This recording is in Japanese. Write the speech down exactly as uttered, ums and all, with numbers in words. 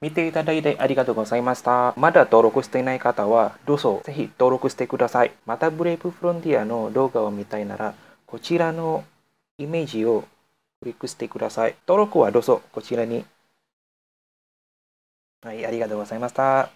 見ていただいてありがとうございました。まだ登録していない方は、どうぞぜひ登録してください。またブレイブフロンティアの動画を見たいなら、こちらのイメージをクリックしてください。登録はどうぞこちらに。はい、ありがとうございました。